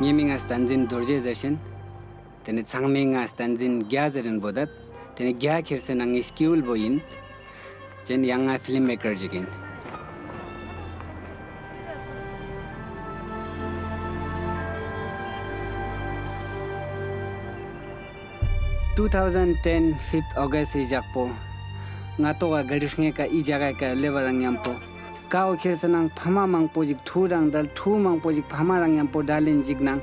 Nieminga standin dorje dashin, tene changminga standin gya zaren bodat, tene gya khirsen ang skill boyin, chen yanga filmmaker jigin. In 2010, 5th August is Japo. Ngatoa Garishne ka Ijagaka leverang yampo. Kao Kirsanang Pama mang pojik Turang dal two mang pojik Pamarang yampo dalin jignang.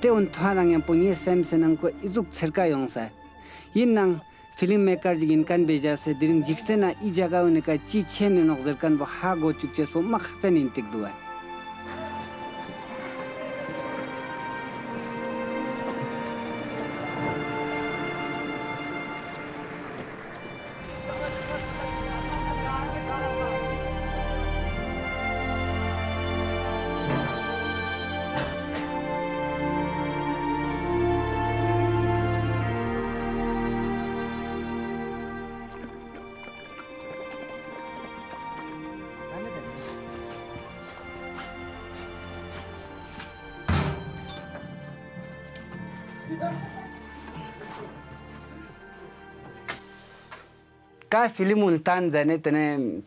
Teun Tarang yampo ni Samsenanko Izuk Serka Yongsa. Yinang filmmaker jigin kan beja se during Jiksena Ijagauneka Chichen and Oxerkan Bahago Chukchespo Makhtan in Tikdua. Ka filimun tanzane tene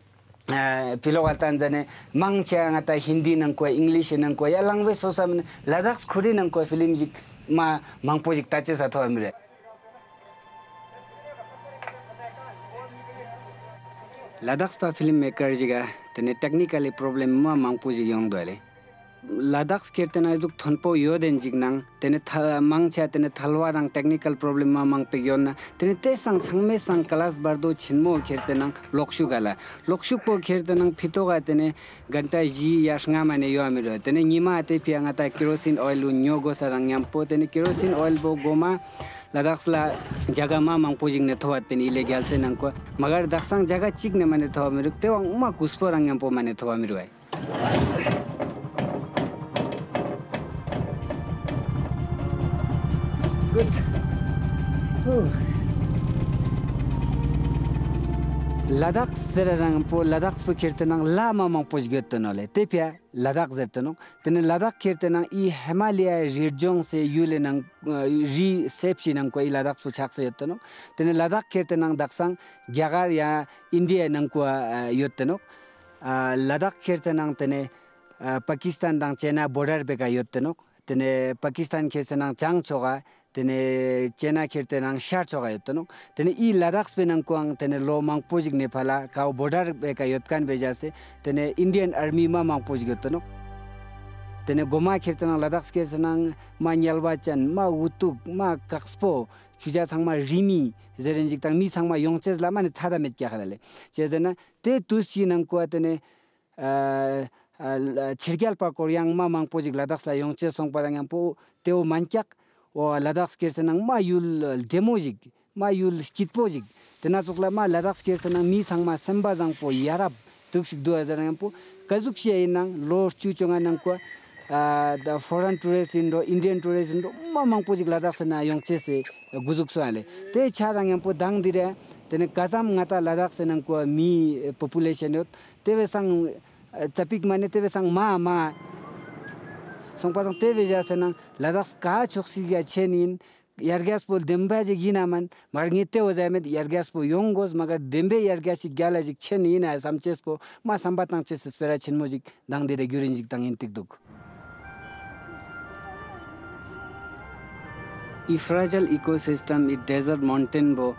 piloga tanzane mangcha ngata hindi nang ko english nang ko ya language so sam ladak khuri nang ko film jik ma mangpojik tache sa thomre ladak pa filmmaker jiga tene technically problem ma mangpojik yong dole Ladakh kirtena juk thonpo yoden jignang tene mangcha tene thalwa rang technical problem ma mangpe yonna tene te sang changme sang class bardo chinmo kirtena lokshu gala lokshu ko kirtena phitoga tene ganta ji yasnga mane yamiro tene nima ate pianga ta kerosene oil lu nyogo sarang yampo tene kerosene oil bo goma Ladakh la jaga ma mangpo jigne thowat tene illegal senang ko magar daksang jaga chigne mane thawamiro te ma kuspo rang yampo mane thawamiro Ladakh serang po Ladakh kirtenang lama mang posgetnole tepia Ladakh zertano tene Ladakh kirtenang I Himalaya region se yulenang ri sepsinang ko I Ladakh puchakse yetno tene Ladakh kirtenang daksang gyagar ya India nang ko yetno Ladakh kirtenang tene Pakistan dang China border beka yetno tene Pakistan kirtenang changchoga Tene China kirtenang sharchoga yotno. Tene I Ladakh penang kuang tene lo mang pojik nephala kao border beka yotkan bejase tene Indian Army ma mang pojik yotno. Tene goma kirtenang Ladakh kirtenang ma nyalwachan ma utuk ma kakspo khija thangma rimi zerenjik tang mi thangma yongches lama ne thada met kya khalale. Chejena te tusi nang kuat tene chirgal pa koryang ma mang pojik Ladakh la yongches song parang po teo manchak O Ladakh kirtenang ma yul demojik, ma yul skitpojik. Tena sukla ma Ladakh kirtenang mi sangma sembazang po yarab tuksik 2000 po kazuk sienang lor chuchonga nang ko the foreign tourist indo Indian tourist indo ma mangpojik Ladakh na yongche se guzuk soale. Te charang po dang dire tene kazam ngata Ladakh nang ko mi population yot teve sang chapik mane teve sang ma Songpatang TV jasenang Ladakh ka choksiga chenin yargaspo demba jiginaman marngite ozamet yargaspo yongos maga dembe yargasi galajik chenin asamchespo ma sambatang chespera chenmojik dangde gurinjik tangin tikduk I fragile ecosystem I desert mountain bo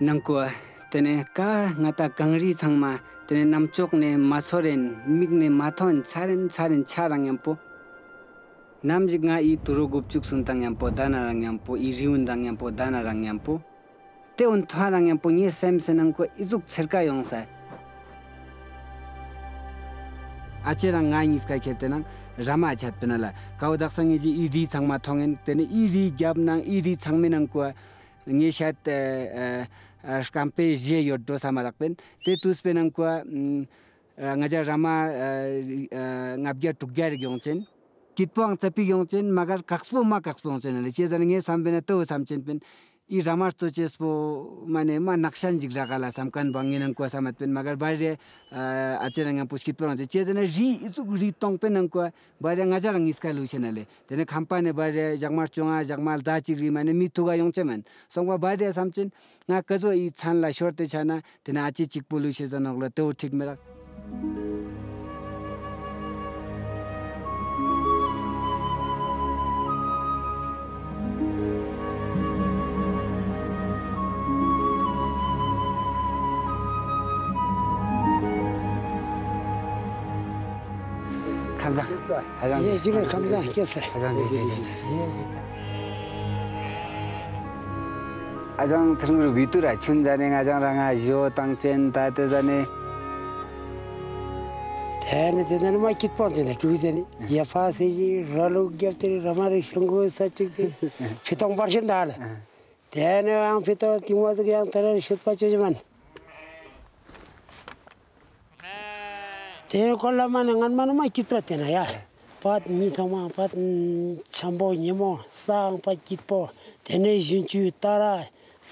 nangko tene ka ngata kangri thangma tene namchokne masoren migne mathon saren charangyampo Namjigna I turugupchuk suntang yampo dana rang yampo I riun dang yampo dana rang yampo te un tharang yampo ni samsenang ko izuk serka yongsa acherang ngai iska khetenang rama chat penala kaudak sangi ji I ri changma thongen tene I ri gyapnang I ri changmenang ko nge shat kampe je yoddo samarakpen te tuspenang ko ngaja rama ngabja tukgar gyongchen Kitpong tapigyongchen magar kakspo ma kakspo chen le che janenge samben to samchen pen I ramar to chespo mane ma nakshan jigra kala samkan banginang ko samat pen magar bare acharang puskit pon chezene ri isu ri tongpen angko bare ngajarang iska lucenale tene khampane bare jagmar chunga jagmal da chigri mane mithuga yongcheman songwa bare samchin nga kajo I chanla shorte chana tene achi chik pollution janogla to thik mera Ajang thangru bitura chun jane ajang ranga jo tangchen ta te jane tane te jane ma kit pon jane tu jane ya fa se ji ralog gyafteri ramare sango sachik pitong barshin dal tane ang pito timwa yang tarar shit pa chuman They call a man and man, my kid pretend. I pat me some pat chambo, yemo, sang, pat kid poor, tenation to Tara,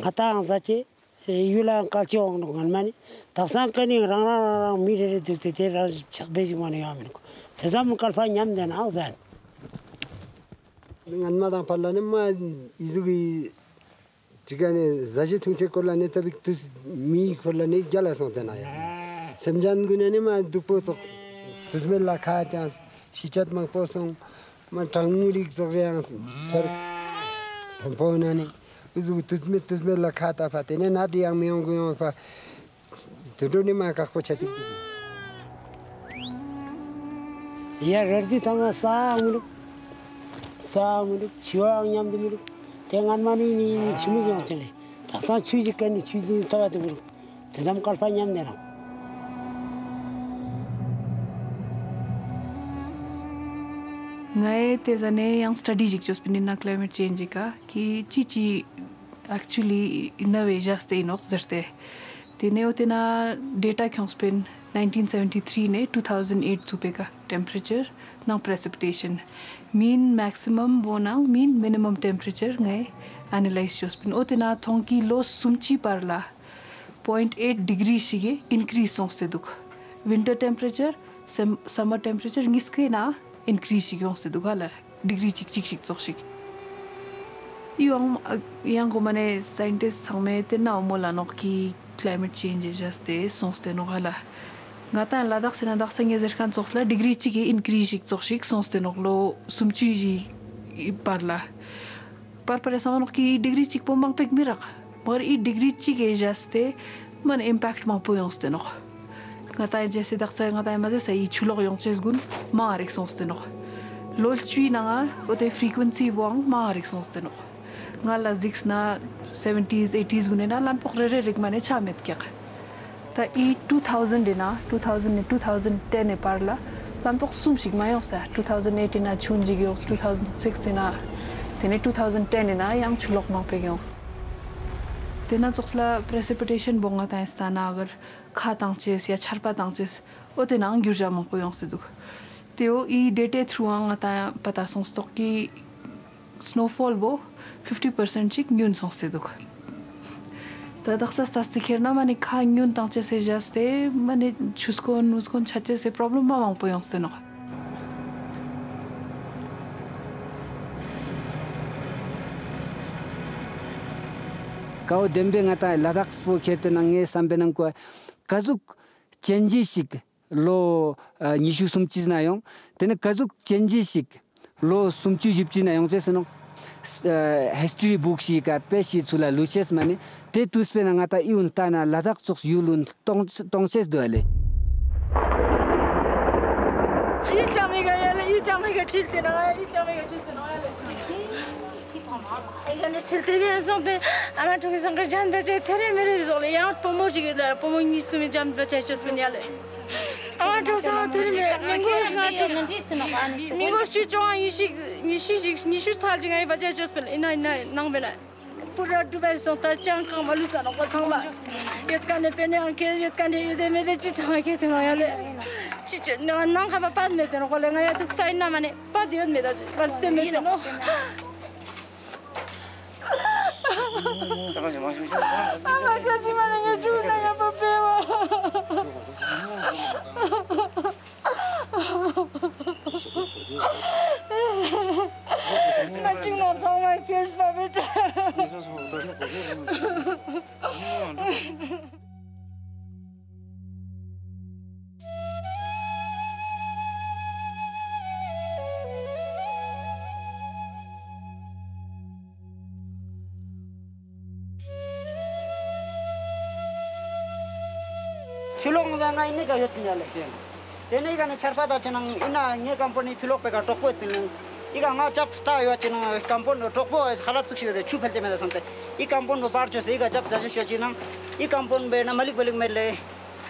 Katang Sachi, Yulan Kachong, and money. Tasan canning ran around immediately to the tailor, Chuck Busy Money Amico. Tazam Calfanyam than out then. And Madame Palanima is Chicane Zajitung Checolaneta to me for the next jealous of the night. Samjan Gunanima Dupoto, Tusmela Katans, Sichat Maposong, Matanuric Sovians, Pomponani, Tusmit Tusmela Kata Patena, Nadia Miongo, Tudunima Kakochati. Yeah, ready Thomas Samu Samu, Chuang Yam the Miru, Tangan Mani, Chimigan, Tasa Chuzik and Chuzi Tavatu, Tazam Kalpanyam there. I am strategic in climate change. Chichi actually in a way just in Oxerte. The neotena data comes in 1973 2008 supeka temperature, now precipitation. Mean maximum, mean minimum temperature, analyze Jospin. Otena thonki low sumchi parla 0.8 degree shige increase seduk. Winter temperature, summer temperature, niske na. Increase in the degree chik young scientists climate change is just the sons de nogala ngata ladak senadak sengezer kan soxla degree chik increase chik sons de noglo sumchiji parla par paresama nokki degree chik pombang pek mirak par I degree chik is just man impact ma poyons de nog Ngatae jesse daxer ngatae maze sai chulog yongches gun maarek sonsteno. Lol chui nanga ote frequency wang maarek sonsteno. Ngala zix na 70s 80s gunena lan pokrere regmane chamet kyak. Ta I 2000 na 2010 parla lan pok sum sigmayon sa 2008 na chunji gyos 2006 na tene 2010 na yang chulog mapegyos. Tena zoxla precipitation bonga ta stana agar Khatanches, ya charpatanches, otenang gurjamon poyonseduk. Theo I date through ata patason stock ki snowfall bo 50% chik nyun sonseduk. Tadaxsa stastikerna mane kha nyun tanches jaste mane chuskon nuskon chaches se problem ba mang poyonsteno. Kau dembe ngata ladak spo ketenange sambenang ko Kazuk change lo nishu sumchiz na yong. Then kazuk change lo sumchu jipchiz na yong. Just history book shi ka peshi sula luches mane. Te tuspe nangata iun tana ladak sok yulun tongches doale. Mama Kazimierz nie czuł tego popyła. Naciągnął całą majkę z babyty. Chulongzangai ni kaya itu nyale. Ini kan cerita cina ini company filok peka toko itu ni. Ika ngajap tahu cina company toko halat suksesi itu cukup helti melasan te. Ika company bar jose ika jap jasa cina. Ika company benda malik balik melai.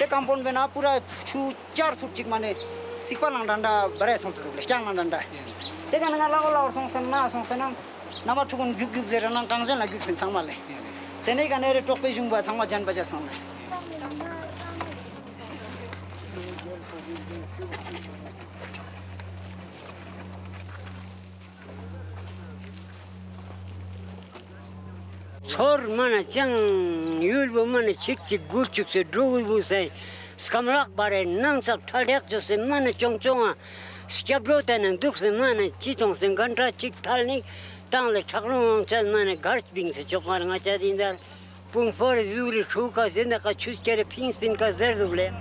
Ika company benda pura cukup 4 foot cik mana. Sikpan orang danda beresan tu tulis jangan orang danda. Ika nengah lagu lagu song senam. Nama cukup gug zeranang kangsen lagi pun sama le. Ini kan eri toko jumpa sama jan baca sama. Thor mana cang yulbo mana cik gurcik se drogu se skamrak bare nang sab thalek jose mana chongchonga skyabrote nang duk se mana chitong se gantra chik thalni tangle chaklong chal mana garchbing se chokar nga chadindar pungfor zuri chuka zenda ka chuskere pingspin ka zerduble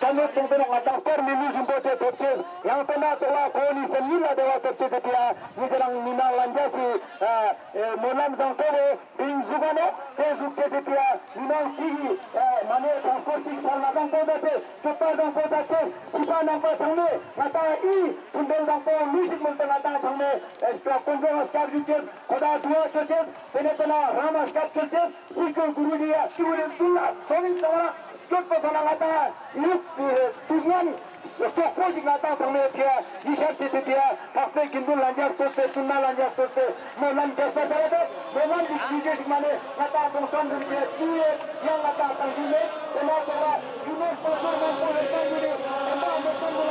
Kalau contoh orang transfer minum jumpa terus, yang pernah terlalu koni sendirilah dewa terus dia, ni orang minang lanjut si molam transfer, bing zugane, terus dia minang tinggi, mana transfer sih salah transfer terus, cepat transfer terus, cepat transfer thamne, kata I tundel transfer music mungkin kata thamne, setelah kunjung askar terus, kuda dua terus, penetana ram askar terus, sikul guru dia, sikul tulah, soalnya orang. Jodhpur बनाता है, दुनियान तो कुछ बनाता समय दिया, विषय चीज़ दिया, अपने किंतु लंजर सोते, सुन्ना लंजर सोते, मोलन जैसा चलते, मोलन चीज़ माने बनाता संस्थान दिया, चीज़ यह बनाता संस्थान में, इन्हें करा, इन्हें पोस्टर में पोस्टर मिले, इन्हें पोस्टर मिला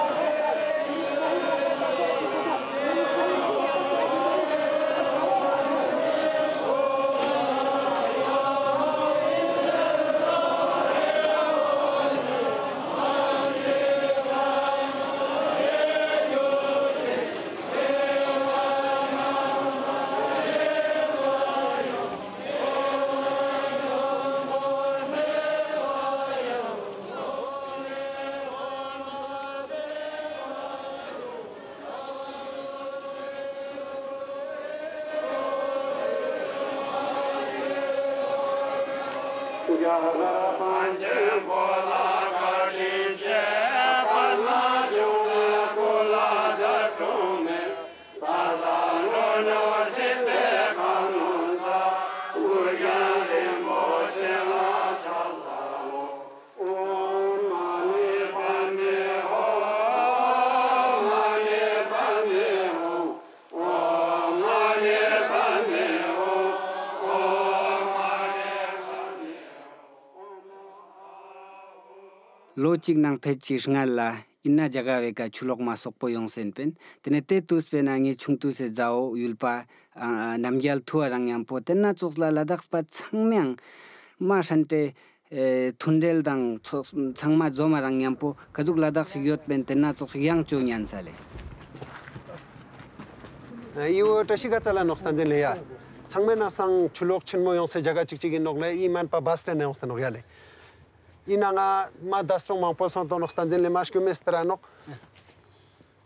Lochik nang pechir ngalla inna jagawe ka chulok masok poyong senpen tenete tuspen angi chungtu se jao yulpa namgyal thua rangyam potenna chokla ladax pa changmyang ma sante thundel dang changma joma rangyam po kajuk ladax yot pen tenna chok yang chunyan sale ayo tashiga chala noxtan den leya changmena sang chulok chinmoyong se jaga chikchigi nokla iman pa basten ne ostan ogyale Inanga madastong mangposong to nokstanjin le mashku mestrano.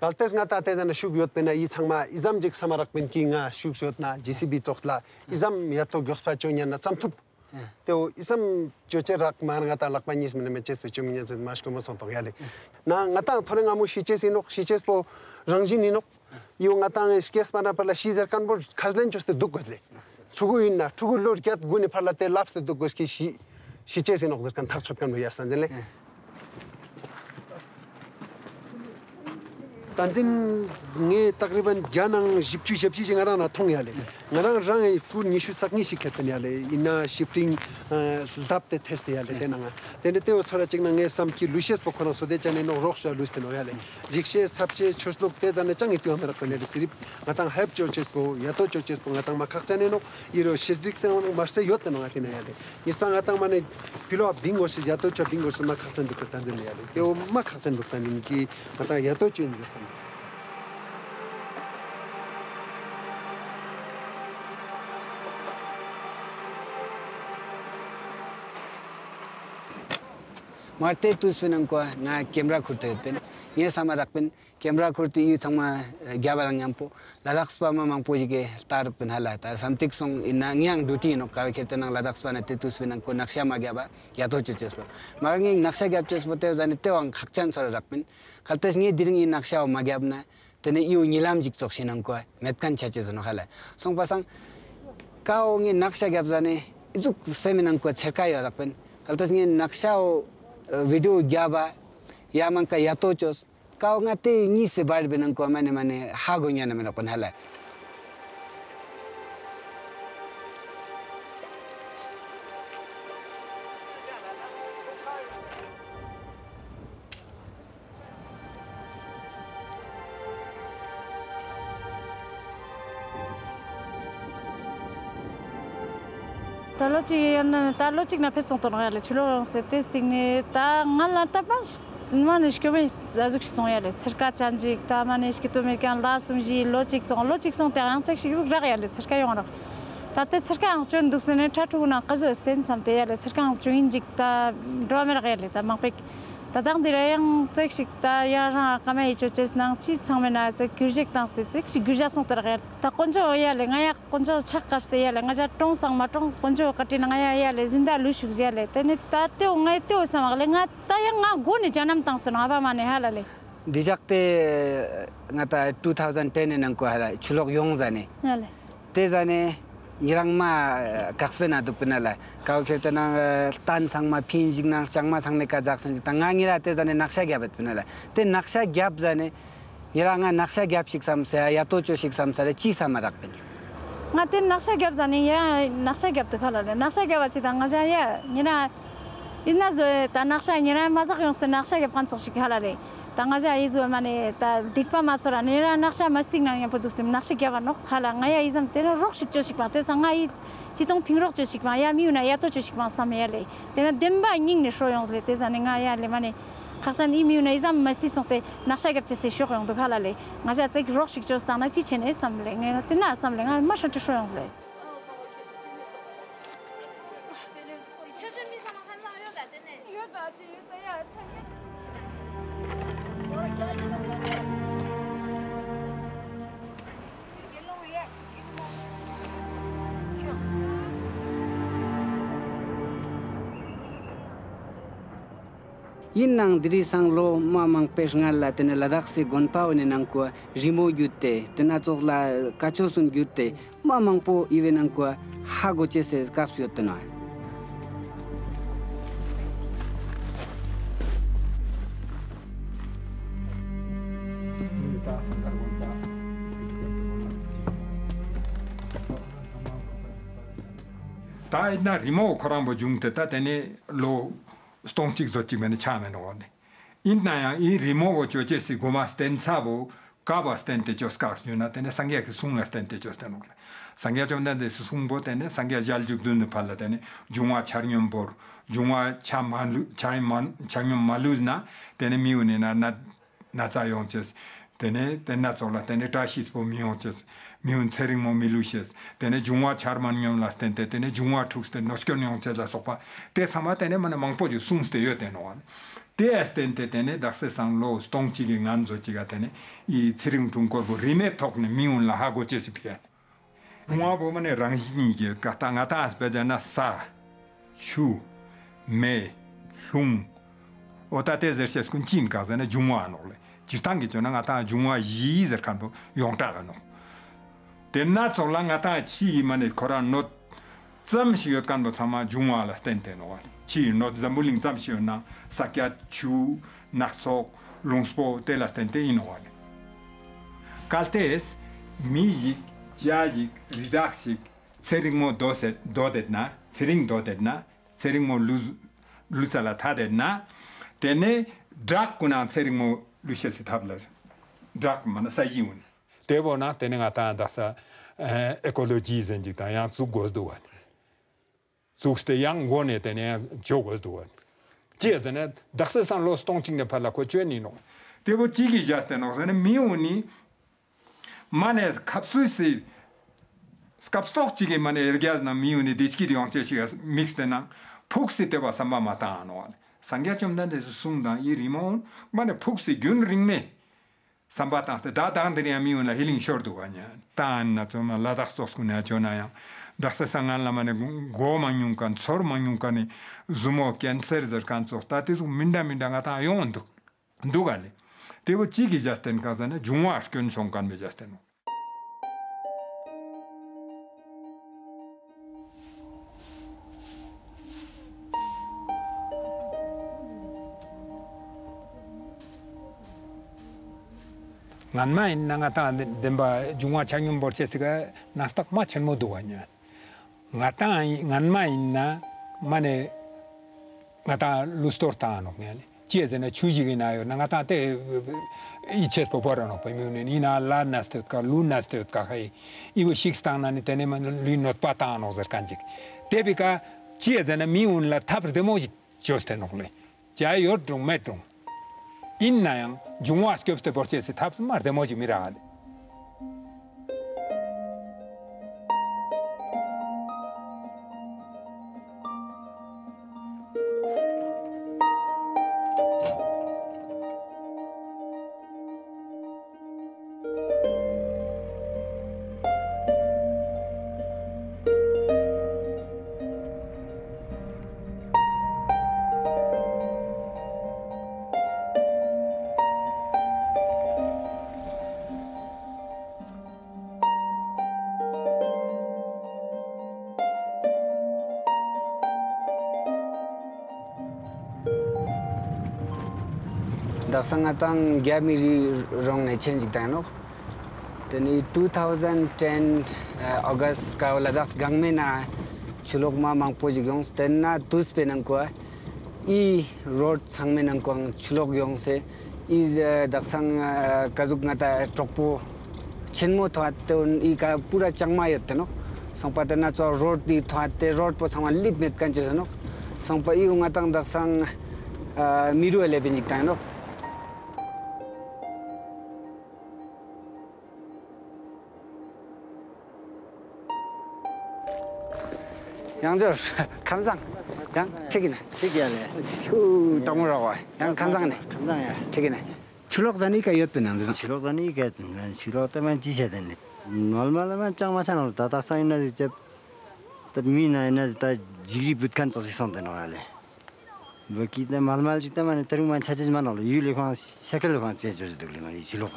Kaltes ngata te dana shugyot pena yichangma izam jik samarak pin kinga shugyot na GCB toxla izam yato gyospachon yana samtup. Teo izam joche rakman ngata lakpanis mene meches pechuminya zin mashku mosong to yale. Na ngata thorenga mu shiches inok shiches po rangjin inok. Yo ngata skes mana parla shizer kanbor khazlen choste dukgozle. Chugu inna chugu lor kyat gune parla te lapste dukgozki shi Siapa sih nak berikan tak cutkan bagi asal jenle? Tanjin ni takriban jangan jipci jipci jengaran atong ya le. Ngarang rang I pur nishu sakni shikhet ne ale ina shifting lapte test ale denanga denete osara chingna nge samki lushes pokhona sode chane no roksha lusten ale jikshe sapche chusnok te jane changi tu amra pele sirip ngatang help churches po yato churches po ngatang makhak chane no iro shesdik se no marse yot no atine ale ispa ngatang mane pilo bingo se yato cha bingo se makhak chan dikta ne ale teo makhak chan dikta ne ki ngatang yato chin Marte Tuspin na camera curtain. Yes, I'm a camera curtain, you tama Gabarangpo, Ladaxpama Mampoji, Tarpin Halata, some ticks on in Nangyang Dutino, Kaketan, Ladaxpana, Tuspin and Konakshama Gaba, Yatochi Chespo. Margin Naksha Gap Chespotes and Teo and Kakchan or Rapin, Kaltesni didn't in Naksha Magabna, then you Nilamjik Toxinanko, Metkan Chaches and Hala. Some passang Kaong in Naksha Gabzane, it took Seminanko Chakayo Rapin, Kaltesni Naksha. Video Java, Yamanka Yatochos, Kaungate, Nisi Barbin and Commandman, Hagonian upon Hella. Talochik na pets on ton réel, tu l'as testé, t'as mal ta page. Manish comme ça, ce sont réels. Circa Chanjik, t'as manish qui tombe quand là, somji, logique sont terrain, c'est que j'ai réel, circa yon. T'as tête circa en train de se netter tout un caso, c'est un peu, circa en train de ta drame réel, t'as marqué. T'as dans des rayons, c'est que t'as y'a comme et tu es dans chit, ça mène que j'ai dans cette guja sont réel. T'as conjo réel, ngaya conjo chakap c'est réel, ngaya ton sang maton conjo katina ngaya les inda lushuk réel. T'as t'es on est au sang réel, ngaya t'as y'a goni janam dans ce nova manéhalale. Déjà que ngata 2010 n'encourage, tu l'as 11 années. Tes années. Nirangma Kaxpena to Penala, Kauketana, Tan Sangma Pinjig, Sangma Sangmeka Jackson, Tangangira Tezan and Naxa Gabet Penala. Then Naxa Gabzane, Niranga Naxa Gabshik Samsa, Yatocho Shik Samsa, Chisamarakin. Nothing Naxa Gabzania, Naxa Gab to Color, Naxa Gabachitangazaya, Nina Inazo, Tanaxa, Nira Mazakion, Naxa Gapanso Shikalade. Tangaja isu mane ta dikpa masora nera naksha masting na yapo dusim naksha kya nok khala ngaya izam tero rok shikcho shikmate sangai chitong pingrok cho shikma ya miuna ya to cho shikma samyale tena demba ning ne shoyons le tezane ngaya le mane khartan imiuna izam masti sonte naksha gapte se shor on dokhala le ngaja tsek rok shikcho stana chichen esamle ngaya tena samle ngaya masha to shoyons le Inang diri sang lo mamang pesngal la tena ladaksi gonpao ne nangkwa rimo yute tena chokla kachosun yute mamang po even nangkwa hago chese kapsu yotna ta ina rimo korambo jungte ta tene lo Stong chicks or chimney chaman on. In Naya, I remove your chessy gomas ten sabo, cava stentechos cars, you not and a sangia soon as stentechos tenor. Sangajan de Sumbot and Sangaja Jugdun Palatene, Juma Charion Bor, Juma Chaman Maluzna, then a munin and Nazionches, then Nazola, then a trashis for mionches, Mun Serimo Miluches, then a Juma Charmanium lastente, then a Juma Trux, the Nosconion Cellasopa, Tesamateneman among Poju, soon stay at an one. Testentene, Daxes and Low, Stong Chigging Anzo Chigatene, E. Sirim Tuncorbo, Rene Tokne, Mun Lahago Chesipia. One woman Rangini, Katangatas, Bejana Sa, Chu, Me, Lung, Otates, Cuncincas, and a Jumano, Chitangitana, Juma Yizer Campo, Yontagano. The nuts of Langata chi managed Koran not some she got canvas sama Juma la Stenten or Chi not the mulling Zamsiona, Sakia Chu, Naxo, Lunspo, Telastente in one. Caltes, music, 지아직, 리닥식, 세링모 도됐나, 세링 도됐나, 세링모 루살라 타됐나, 데네 드락구나 세링모 루시스 타블라스, 드락구나 사이지운. 대보나 데네가 타다사 에콜로지 전직다 양 죽고도 원. 죽스테 양 원에 데네 죽고도 원. 제전에 닥스산 로스통칭네 팔라코 쮸니노. 대보 지기 자스테노스네 미오니 만에 캡슐스 스캅스톡치게 만에 에르기아즈나 미오니 디스키리온 체시가 믹스테나 폭시테바 삼바마타노. 상게좀난데스 숨다 이 리몬 만에 폭시 균링네 삼바탄스 다단드리아 미오나 힐링 쇼르도가냐. 탄나토나 라닥스스쿠나 조나야. 닥스상한 라만에 고만융칸 서르만융칸이 주모 캔서저 칸츠타티스 민다민다가타 용도. 누가네. तेवो चीकी जास्ते न काजने जुआ आश्चर्य न सोंकान में जास्ते no. Nanma इन नगाता देंबा जुआ चांगुम बोर्चे सिका नास्तक माचन मो दुआन्या। गाता नन्मा इन ना मने गाता लुस्टोर तानो क्याले। 제전에 추지기 나요. 나가다때 이체스포 버러노 보면은 이나 라나스트가 루나스트가 하이 이거 식당안에 때내면 리노트 파타노 저간직. 데비가 제전에 미운라 타브데모지 조스테노글레. 자요 드메트. 인나양 중화스케프테 버체스 탑스 마르데모지 미라. Sangatang gave me wrong change tano. Then in 2010 August ka Ladakh gangme na chulokma mangpoji gyong ten na tus penang ko e road sangme nang ko chulok gyong se is daksang kazuk ngata tokpo chenmo thwat e ka pura changma yot tano. Sangpatana cho road di thwate road po sama lip met kanche tano. Sangpa e ngatang daksang miru ele benjik tano. 양절 감상 양 책이네 책이야네 우 동물하고 양 감상네 감상이야 책이네 줄럭자니까 이었던 줄럭자니까 줄럭때만 지세되네 얼마나만 장마찬으로 다다사이나 이제 미나이나 다 지리 붙간 소식 선대는 알래 뭐 기대 말말 짓다만 들으면 찾지만 알아 유일한 색깔로 관제 저들만 이 줄럭이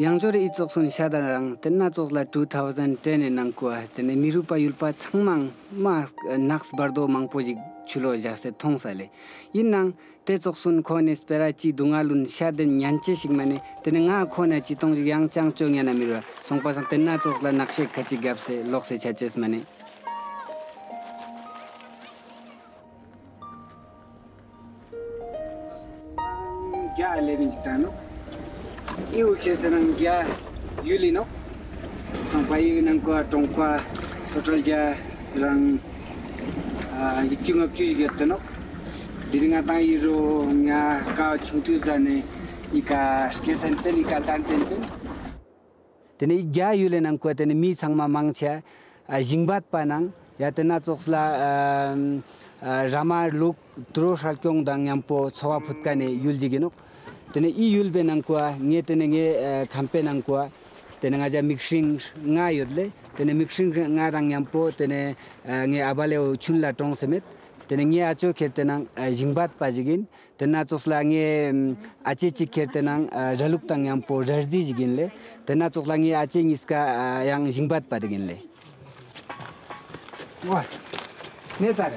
양조리 이쪽 손이 샤다랑 텐나쪽라 2010에 난코아 텐에 미루파 율파 창망 마 낙스바르도 망포지 출로 자세 통살에 인낭 대쪽 손 코네 스페라치 둥알룬 샤덴 얀체식만에 텐가 코네 지통지 양장종이나 미루 송파상 텐나쪽라 낙시 같이 갑세 록세 자체스만에 야 레빈스탄노 이후 계산은 야 유리노 상파이는 거 동파 토탈자 이런 집중업 주의겠더노 디링아다 이로냐 가 중투자네 이가 계산 때니까 단텐데 데네 야 유리는 거 때문에 미 상마 망차 징밭 파낭 야테나 쪽슬라 라마 룩 드로살경 당양포 소화 풋간에 율지기노 Tene iyul benangkwa nge tene nge kampenangkwa tene ngaja mixing nga yodle tene mixing nga rangyampo tene nge abale chunla tong semet tene nge acho khetenang jingbat pajigin tene achosla nge achechi khetenang raluk tangyampo rarji jiginle tene achosla nge ache ngiska yang jingbat padiginle wa netare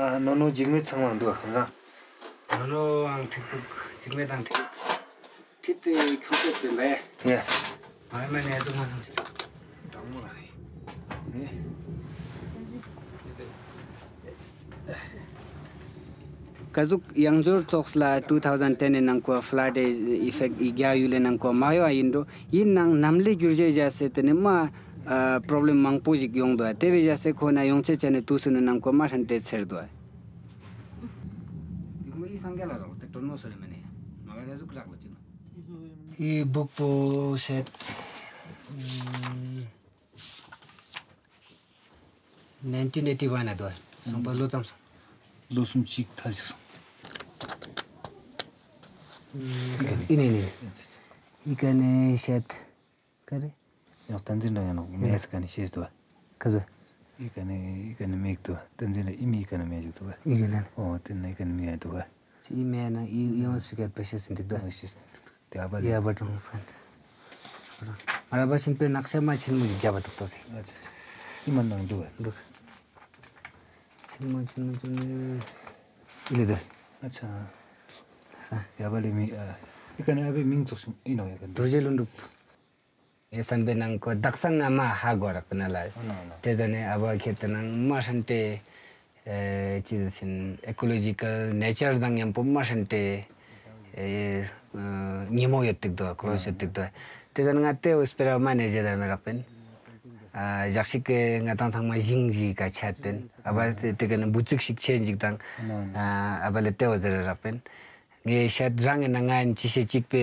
아, 너는 지금 상황 누가 감사? 너는 안 듣고 지금 안 듣고 그때 교체 때문에 예. 말만 해도 맞는지 너무 많이. 네. Kazuk Yangjur talks la 2010 in Angkor flood effect Igayul in Angkor Mayo Indo in Namli Gurje Jasetanema. Problem mangpojik yong doa teve jase khona yong che chane tusun nam ko ma hante ser doa igmei sangela ro te tonno sore mane magala juk rak lachino e book po set $1981 doa sampalo tamsa losum chik thalis ine ikane set kare Yok tanzila yani mesela ne şeydi var? Kaza? İkane mektu. Tanzila imi ikane mektu var. İkane. O tenne ikane mektu var. İmi ana iyimiz fikir peşesin dedi. Peşesin. Teyaba. Ya batım sen. Araba sen pe nakşa maçın müzik ya batıp tosi. İman lan duvar. Dur. Sen maçın. İle de. Acha. Ya bali mi? İkane abi min çok ino ya. Durjelundup. ऐसा बेनंग को दक्षिणा में हागोर अपना लाये तेजने अब खेतना मशंटे चीज़ सिन ecological nature दंग यंपु मशंटे निमोयत्तिक दो क्लोजत्तिक दो तेजन गाते उस पर अमाने ज़्यादा में रखते हैं जाक्षिक गातां थंग में जिंजी का छाते हैं अब तेजने बुचिक शिक्षण जितां अब लेते हो ज़रा रखते हैं ये शायद रंग नंगान चीज़े चिक पे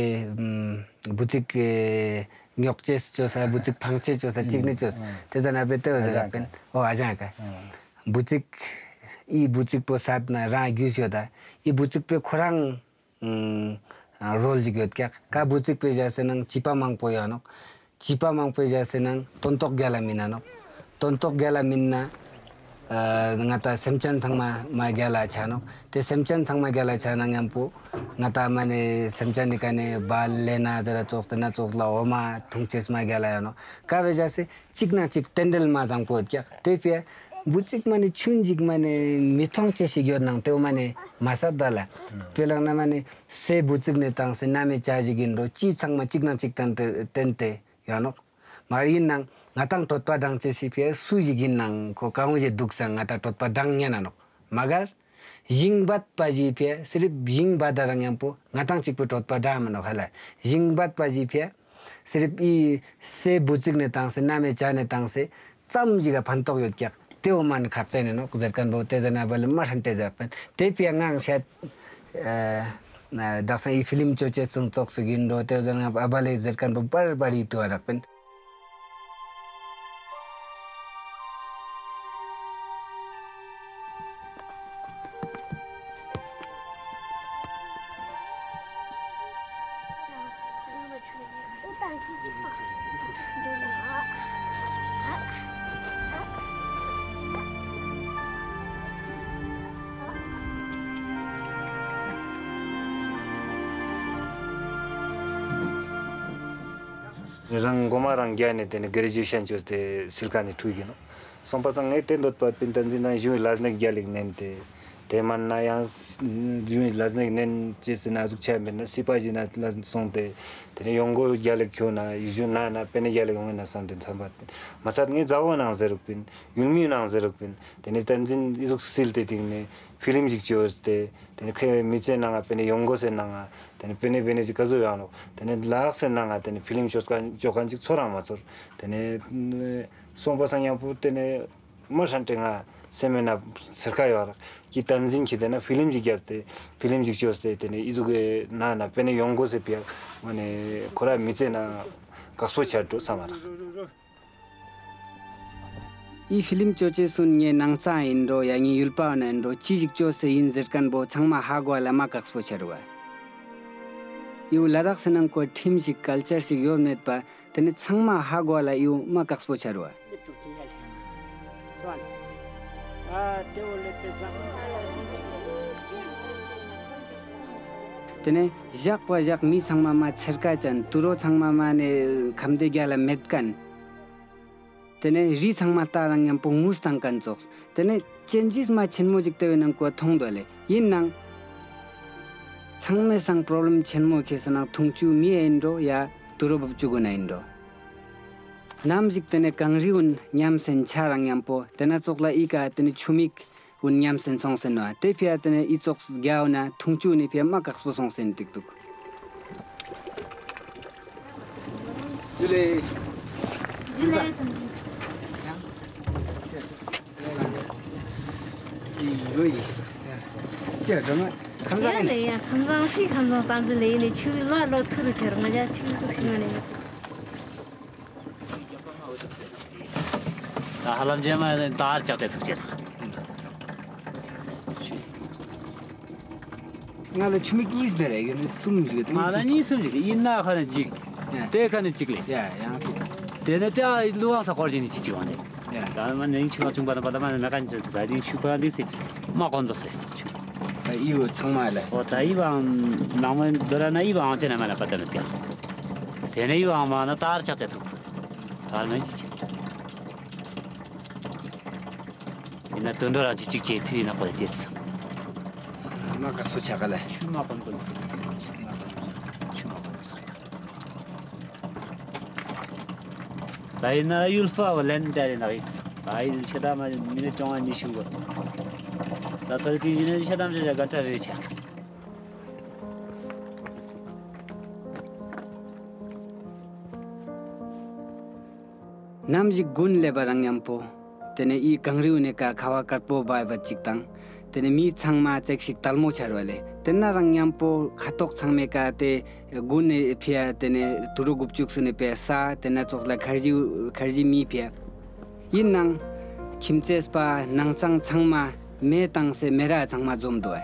बुचिक Nyokces çosa butik pangces çosa çikne ços. Tezden abette ozarakın o ajan ka. Butik i butik po saat na rang yüzüyor da. I butik pe kurang rol gidiyor ki. Ka butik pe jasenang cipa mang poyanok. Cipa mang pe jasenang tontok galaminanok. Tontok galaminna ngata semchan thangma ma gala chanok. Te semchan thangma gala chanang yampo. Nata mane semchan nikane bal lena zara chokna chokla oma thungches ma gala no ka wajah se chikna chik tendel ma jang ko kya te pya butik mane chunjik mane mithong chesi gyor nang te mane masad dala pelang na mane se butik ne tang se name chajigin ro chi chang ma chikna chik tente yanok marin nang ngatang totpa dang chesi pya sujigin nang ko kauje duksang ngata totpa dang yananok magar Jingbat pajipya, sirip jingbat darang yampo, ngatang cikpu totpa daman okhala. Jingbat pajipya, sirip I se bucik netang se name cha netang se, cam jiga pantok yot kyak. Teo man kapsa nenok, kuzarkan bau tezana bala marhan tezarpan. Tepi yang ngang syat daksa I film coce sung cok segindo, tezana abala izarkan bau barbari itu harapan. Nizang goma rangia ne tene graduation choste silkani tuigeno. Sompasang ne tendot pat pintanzina juni laznek gyalik nente. Teman na yans juni laznek nen chese nazuk chamen na sipaji na laz sonte. Tene yongo gyalik kyona izuna na pene gyalik onga na sonte sambat. Masat ne zawo na zerupin, yulmi na zerupin. Tene tanzin izuk silte tingne film jikchoste. Tene khe miche na pene yongo se na Then penny Venice Kazuano, then it laughs and Nanga, then feeling Johansic Soramator, then Sompasanya put in a merchanting seminar circayor, Kitanzinki, then a film gigate, film gigoste, then Izuke Nana, Penny Yongos appear when a Kora Mizena Caspocha to Samara. 이 필름 조체 순예 낭사 인도 양이 율파나 인도 지식 조세 인저간 보 장마 하고 알마카스 보처와 이우 라닥스는 거 팀식 칼처식 요넷바 때네 장마 하고 알아 이우 마카스 보처와 때네 약과 약미 장마마 철가전 두로 장마만의 감대기알아 맷간 Tene ri thangma tarang yam pung mus tang kan chok tene changes ma chenmo jikte nang ko thong dole yin nang thangme sang problem chenmo khesana thungchu mi endro ya turobap chu guna endro nam jikte ne kangri un nyam sen charang yam po tena chokla I ka tene chumik un nyam sen song sen na te phya tene I chok gyaw na thungchu ni phya ma ka so song sen tik tuk jule jule You Tamala or Taiwan Naman Dorana Ivan Genamana Patanatia. Teneva Manatar Chatu. In a Tundra Chichi Tina Politis. Macasuchagala. Chumapon. You'll follow Lender in it. I shall have a minute on issue. Dapat diizinkan di sana menjadi gantar rica. Namji gun lebarang yampo, tene I kangriu neka kawa karpo bay bacik tang, tene mi sang ma cek sik talmo charwale, tena rang yampo katok sang meka te gun pia tene turu gupcuk sune pesa, tena cokla kerji mi pia. Inang kimces pa nang sang sang ma मैं तंग से मेरा जंगमा ज़ोम दो है।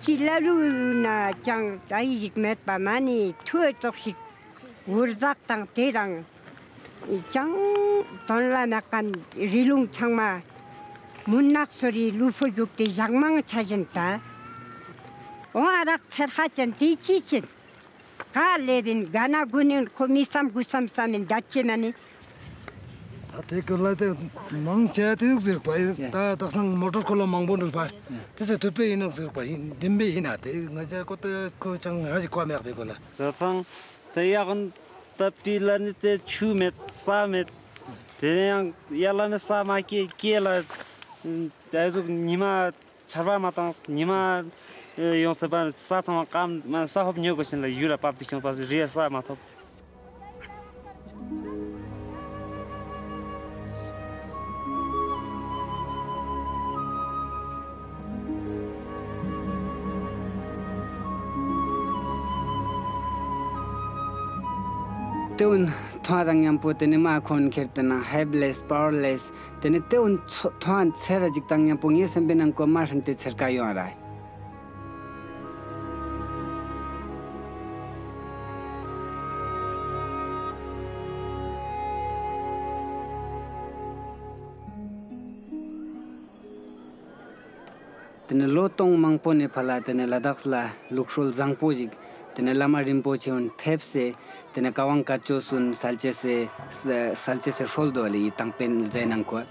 Chilaruna chang daijik met pamani thue toksik gurzak tang terang chang tonla nakan rilung changma munnak sori lufo yukte yangmang chajenta oarak therha chen ti chi chen ka levin gana gunin komisam gusam samin dachemani Take a letter, monk chat, some motor column among bundle by. This is to pay in Dimbe in at the coach and has a comment. The song they are on Tapi Lanite, Chumet, Samet, the young Yalana Samaki, Kila, Nima, Charamatans, Nima, Yosaban, Satan, Sahab Nugos in the Europe of the Compass, Ria Samatov. Tun Twarang Yampo Tenemakon Kertana, helpless, powerless, Tenetun Twan Serajik Tangampong Yes and Benanko Martin Tetserkayorai. Tene lotong mangpone phala tene ladakhla lukshol zangpozik tene lama rimpoche on phepse tene kawang kacho sun salche se sholdo ali tangpen zainang ko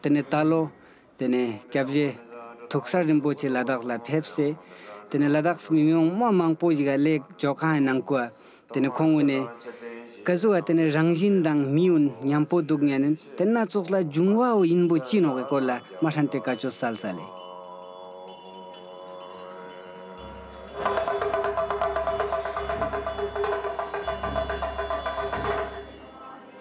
tene talo tene kabje thuksar rimpoche ladakhla phepse tene ladakh mimong mangpojiga lek jokha nang ko tene khongune kazu atene rangjin dang miun nyampo dugnen tenna chokla jungwa o inbo chino ko la masante kacho salsale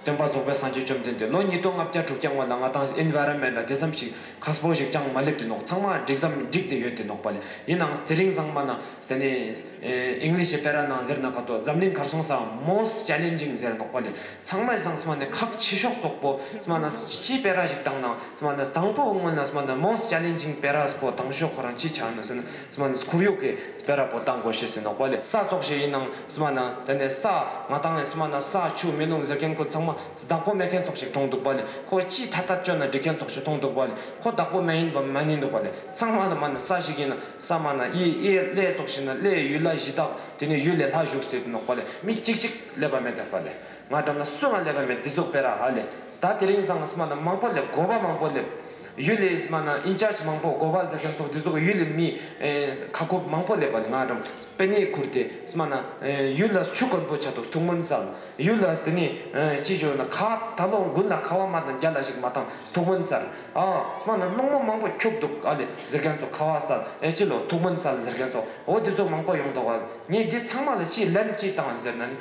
tempa so pesanji chomdende no ni dong apya chukjangwa la ngata environment la desamchi khasbojik chang malep de no changma exam dik de yete no pale inang steling zangma na sene english pera na zerna kato zamlin kharsong sa most challenging zer no pale changma sangsmane khak chishok tokpo smana chi pera jik tang na smana tangpo ongna smana most challenging pera spo tangshok ran chi chan sen smana kuryoke pera po tang goshis no pale sa tokshi inang smana tane sa matang smana sa chu menong zerken ko changma Dako making toxic tongue to body, Kochi Tatachona, Dikan toxic tongue to body, Kotako main by manning the body. Some other man, Sashigina, Samana, Le Toxina, Le, you lash it up, then you let Hajuk sit no body. Me chick lever met the body. Madame Soma lever met this opera alley. Starting some small mampo, Goba mampo, Yuli is mana in charge mampo, Goba, the cans of this, Yuli me, Kako mampo lever, madam. Penny Kurte, Smana, Yulas Chukon Bochatos, 2 months, Yulas the knee, Chijo, the car, Talon, Guna, Kawamat, and Yalashik Matam, 2 months. Ah, Smana, no mambo choked Ali, the Gans of Kawasa, Echilo, 2 months, the Gans of what is the Mampo Yonga? Need this summer, she lent she towns and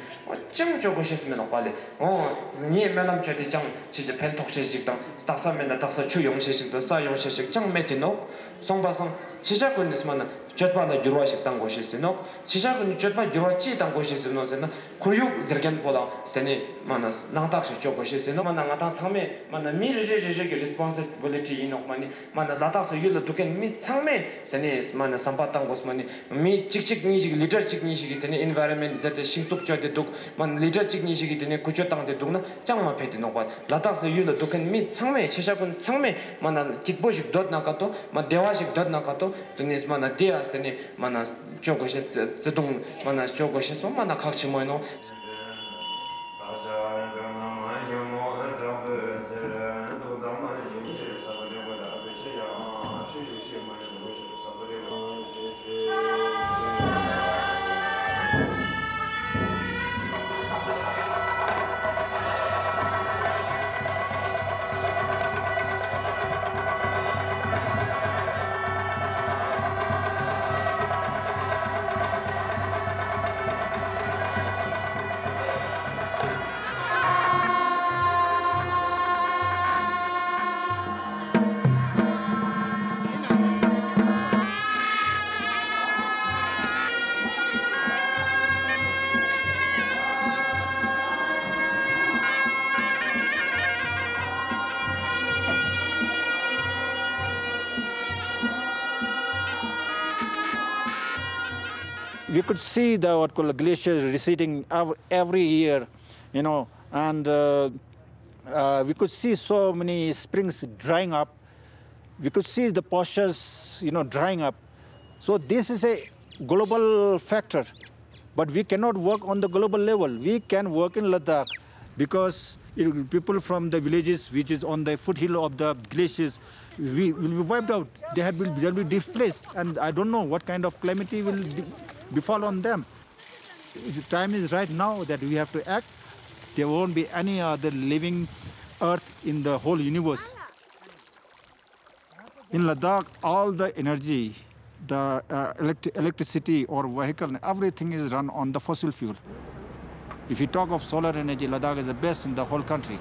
Chang Jokoshes Menopale. Oh, near Madame Chatichang, she's a pentoxic down, Stasa Menatasa Chu Yong Shishik, the Sayong Shishik, Chang Metino, Sombasong, Chijakun is mana. Chotpana Jurashik Tangoshisino, Chishakun Chotpa Jurachi Tangoshisino, Kuryuk Zergan Pola, Stene, Manas, Nantaksha Chokoshisino, Manangatan Same, Mana Mirishik responsibility in of money, Mana Latas Yula Tuken, Mit Same, Tenes, Mana Sampatangos money, Me Chik Nishik, Litter Chiknishik, Tene environment that the Shinsuk Chatuk, Man Litter Chiknishik, Tene Kuchotang de Dugna, Chama Petinova, Latas Yula Tuken, Mit Same, Chishakun Same, Mana Tikbushik Dodnakato, Madewashik Dodnakato, Tenes Mana Dea. Then mana chokoshes zedong mana chokoshes mana kakchimoino we could see the what called glaciers receding every year, you know, and we could see so many springs drying up. We could see the pastures, you know, drying up. So this is a global factor, but we cannot work on the global level. We can work in Ladakh because people from the villages, which is on the foothill of the glaciers, we will be wiped out. They will be displaced, and I don't know what kind of calamity will befall on them. The time is right now that we have to act. There won't be any other living earth in the whole universe. In Ladakh, all the energy, the electricity or vehicle, everything is run on the fossil fuel. If you talk of solar energy, Ladakh is the best in the whole country.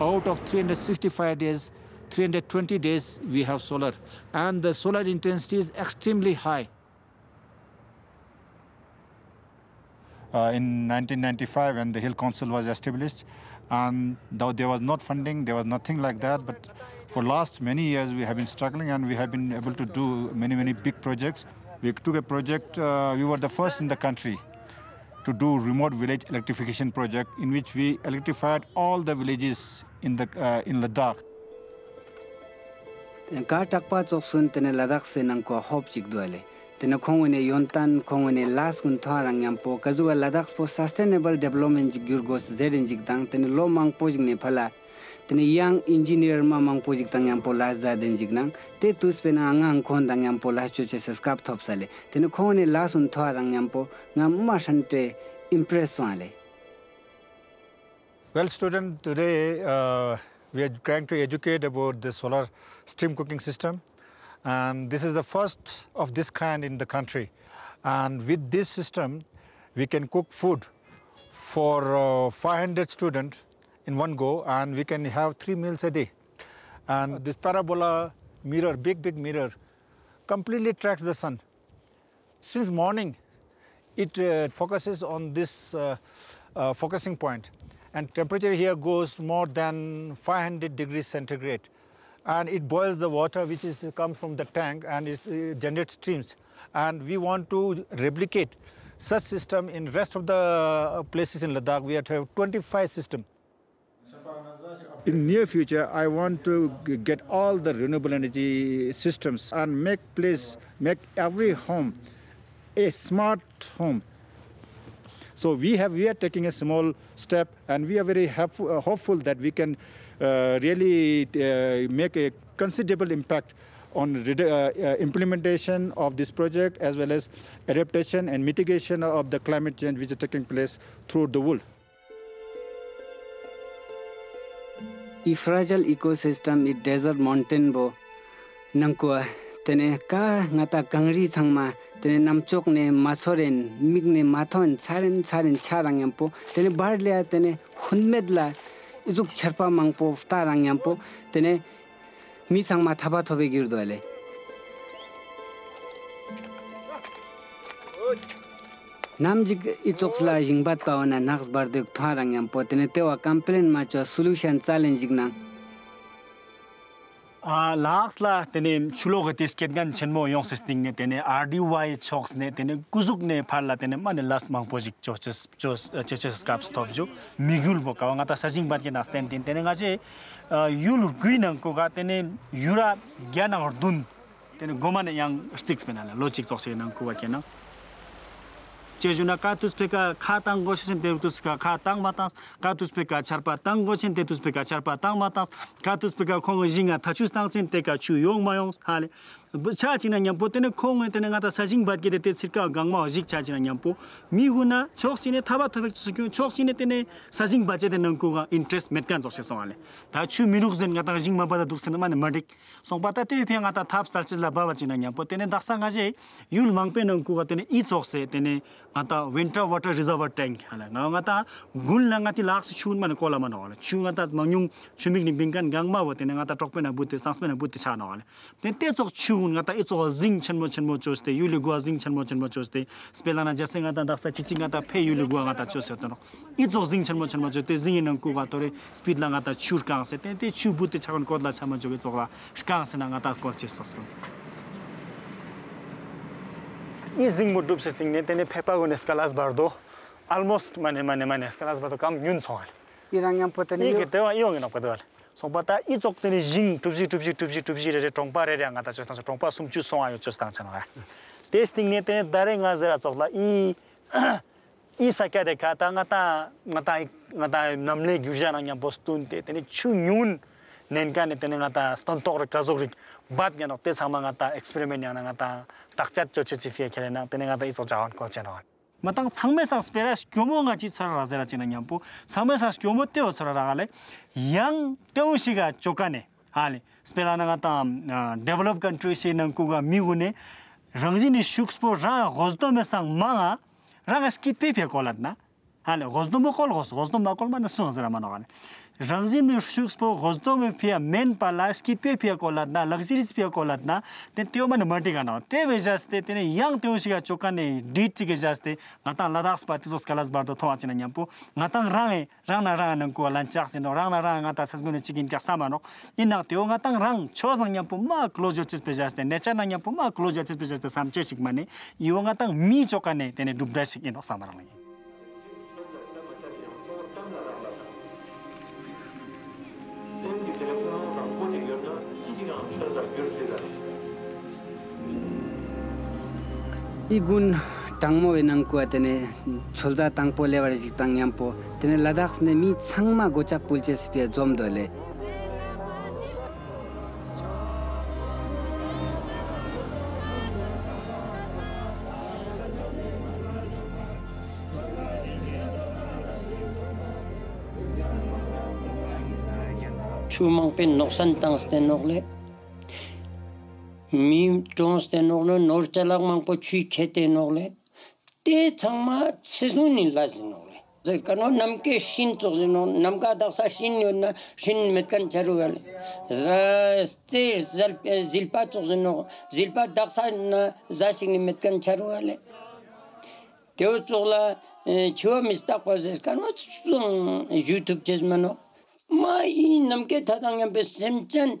Out of 365 days, 320 days, we have solar. And the solar intensity is extremely high. In 1995, when the Hill Council was established, and though there was not funding, there was nothing like that, but for last many years, we have been struggling and we have been able to do many, many big projects. We took a project, we were the first in the country to do remote village electrification project, in which we electrified all the villages in Ladakh. Ka takpa choksun tene Ladakh se nang ko hop chik duale. Tene khongune yontan khongune last kun tharang yam po kazuwa Ladakh po sustainable development gurgos zeden jik dang tene lo mang pojik ne phala. Tene young engineer ma mang pojik tang yam po last da den jik nang te tus pe na angang khon dang yam po last chu che skap thop sale. Tene khongune last un tharang yam po ngam ma shante impress wale. Well, student, today we are trying to educate about the solar steam cooking system, and this is the first of this kind in the country. And with this system, we can cook food for 500 students in one go, and we can have 3 meals a day. And this parabola mirror, big mirror, completely tracks the sun. Since morning, it focuses on this focusing point. And temperature here goes more than 500 degrees centigrade. And it boils the water which is comes from the tank and it generates streams. And we want to replicate such system in rest of the places in Ladakh. We have to have 25 systems. In near future, I want to get all the renewable energy systems and make every home a smart home. So we are taking a small step, and we are very hopeful that we can really make a considerable impact on implementation of this project, as well as adaptation and mitigation of the climate change which is taking place through the world. A fragile ecosystem in desert mountain bo nangkua tene ka ngata kangri thangma tene namchok ne machoren migne mathon saren charang yampo tene barlya tene hunmedla izuk charpa mangpo tarang yampo tene mi thangma thaba thobe girdwale namjik itokla jingbat pawana nax bardek tharang yampo tene tewa complaint macho solution challenge igna last la tene chulo ga tes ket gan chenmo yong sesting ne tene rdy chocks ne tene kuzuk ne phala tene man last mang project choches cap stop jo migul bo ka ngata sajing bat ke nasten tin tene ngaje yul guinang ko ga tene yura gyana or dun tene goman yang sticks penala logic chocse nang ko ke na chejuna ka tus peka khatang goshin de tus ka khatang matas ka tus peka charpa tang goshin de tus peka charpa tang matas ka tus peka khong jinga thachus tang chen te ka chu yong mayong hale cha china nyam potene khong tene ngata sajing bat ge de sirka gangma hojik cha china nyam po mi huna chok sine thaba thobek chu chok sine tene sajing bat de nang ko interest metkan jokse songale ta chu mirug zen ngata jingma ba da duksen man madik song pata te phe ngata thap sal chila baba china nyam potene daksa ngaje yul mangpe nang ko tene I chokse tene ngata winter water reservoir tank hala ngata gul langati lakhs chun man kola man hol chu ngata mangyung chumik ni bingan gangma wote ngata tokpena butte sansmena butte cha na hol ten te chok chun ngata it's all zing chenmo choste yulu go zing chenmo choste spelana jasenga ta daksa chichinga ta phe yulu go ngata chosetano it's all zing chenmo choste zing nang ku ga tore speed langata churka se ten te chu butte chagon kodla chama joge chokla shkang se ngata kol chesos Easing would do something net and a paper on Escalas Bardo, almost many Escalas Bardo come Yun Song. Iranian potential young in Opador. So, but I eat up the jing to be a trompare and at just a trompa, some two songs just dancing. Tasting it, daring as of la E. Isaka Katangata, Matai Namle Gujan and Bostun, and it chun. Nenkan tenengata stontor kazoric bat gan of tesamangata experiment yanangata takchat chochifia kelena tenengata iso jahan kochena matang sangmesa speras kyomonga chi sara razera chinanyampo samesa kyomoteo sara ragale yang teushiga chokane ale spelanangata develop country senangkuga migune rangjini shukspor ra gosdomesang manga ragaskit pepe kolatna ale gosdomo kol gosdoma kol manasun zara manogane Rangzin Shukspor, Rosdom Pia, Men Palace, Kipe Pia Colatna, Luxuries Pia Colatna, then Teoman Martigano, Tevejaste, and a young Teosiga Chocane, Did Tigajaste, Natan Ladas Patisos Calas Bardo Torch and Yampo, Natan Range, Ranaran and Kualanchas, and Ranarangata has been a chicken Casamano, in Natio, Natan Rang, Chosan Yampuma, close your chispejast, and Netan Yampuma, close your chispejast, some Cheshik money, you Natan me Chocane, and a Dublashik in Osamarani. Thank you. Igun tangmo enang kuatene cholda tangpo leware jik tangyampo tene Ladakh ne mi changma gochak pulche sipia jomdole. Chumang pin noxan tangsten nogle. Mim Johnson or Norchalamang Pochi Kete Nole, Te Tama Sesuni Lazinole. The Canon Namke Shin Tozinon, Namka Dasashin, Shin Metcan Teruel, Zilpa Tozinor, Zilpa Darsan Zasing Metcan Teruel. Teotola, Chua Mista was this cannot YouTube Chesmano. My Namke Tadang Besemchan.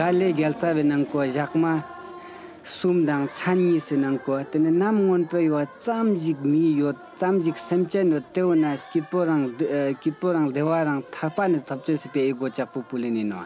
Kale gelsa venangko jakma sumdang channi senangko tene namngon pe yo chamjik mi yo chamjik semchen yo teona kiporang dewarang thapane thapche sipe ego chapu puleni no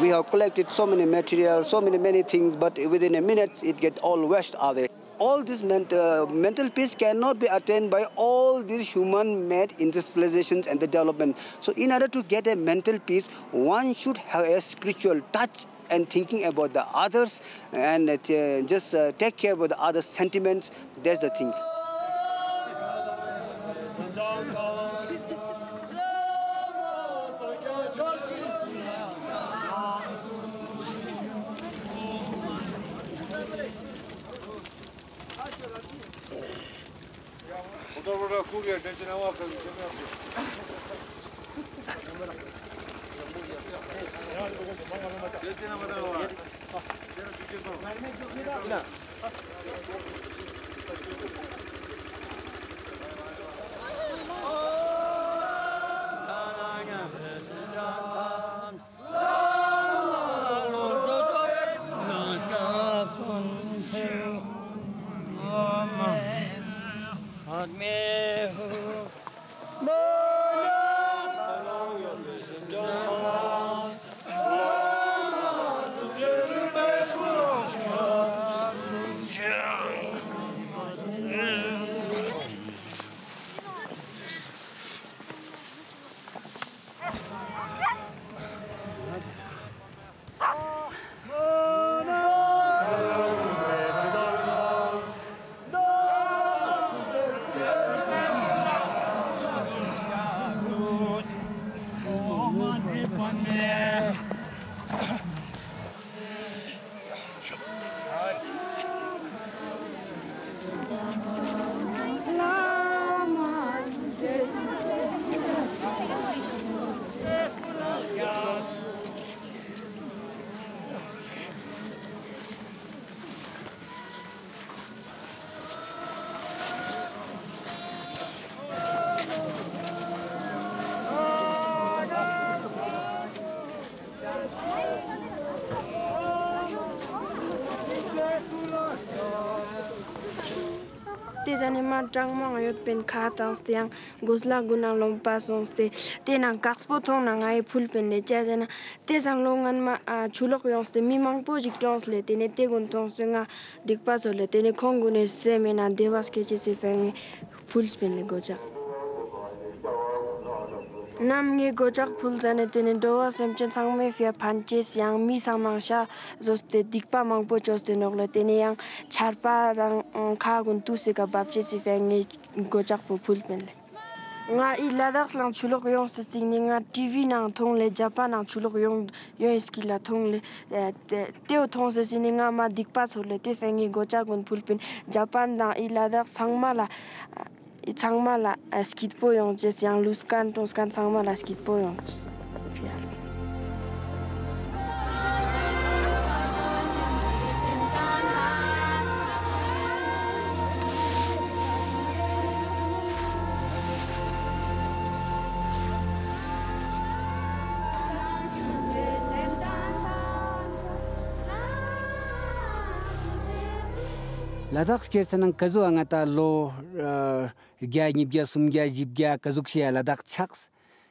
we have collected so many materials, so many things, but within a minute it gets all washed away. All this mental peace cannot be attained by all these human-made industrializations and the development. So in order to get a mental peace, one should have a spiritual touch and thinking about the others and just take care about the other sentiments. That's the thing. Anima drama ayot pen khata stiang gosla guna lompa sonste tenang kaxpo thona ngai phul pen le chajana tesang longan ma chulok yongste mimang project le tene te gun tonsenga dikpa sole tene khongune semena devas ke chese feng phul pen le goja nam nge gochak phul jane tene dowa semchen sangme fia phanche siang mi samang sha joste dikpa mangpo joste nogle tene yang charpa rang kha gun tu se ka bapche si feng gochak phul pen nga iladak lang chulok yung sa singing nga TV nang thong le Japan nang chulok yung skill thong le teo thong sa singing nga ma dikpas hole te fengi gocha gun pulpin Japan nang iladak sangmala skit po yung just yang luskan toskan sangmala skit po yung Ladakh kersanang kazu angata lo gya nibgya sumgya jibgya kazuksia ladakh chaks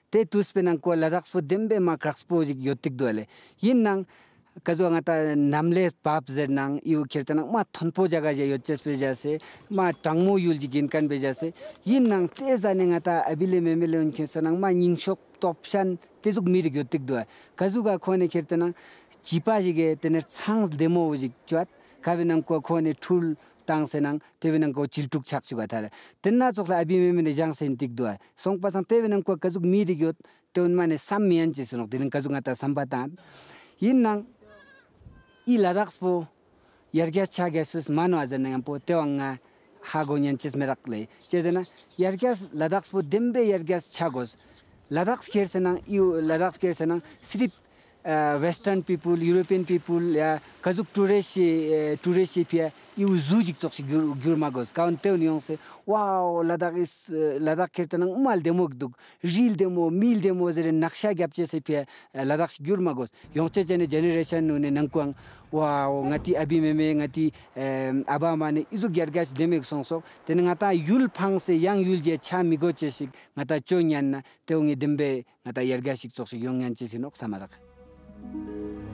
te tuspenang ko ladakh po dembe makrax po yotik dole yin nang kazu angata namle pap zernang iu kertanang ma thonpo jaga je yotches pe jase ma tangmo yul jigin kan be jase yin nang te zaneng ata abile memele un kersanang ma nyingshok topshan tezuk mir yotik do kazu ga khone kertanang jipa jige tener chang demo jik chat kavinang ko khone thul tangsenang tevenang ko chiltuk chakchuga thale tenna chokla abimeme ne jangsen tikdwa songpasang tevenang ko kazuk midigyot teun mane sammian chisunok dinen kazunga ta sambatan yinnang iladaxpo yargya chagesus mano ajanang po tewanga hagonyan chismerakle chezena yargyas ladaxpo dembe yargyas chagos ladax kersenang iu ladax kersenang sirip Western people, European people, kazuk tourists here, you zujik toxic gurmagos. Count Tony say, wow, Ladakh is Ladakh Kertanang, mal demogdug, Gil demo, Mil demos, and Naksha Gapches here, Ladakh Gurmagos. Young Chechen generation, Nankwang, wow, Nati Abimeme, Nati Abamane, Izugargas Demek Sonso, then Nata Yul Pang say, young Yulja Chamigochesik, Nata Chonyan, Teongi Dembe, Nata Yergasik Toxic, young and Chesinok Samarak. Thank you.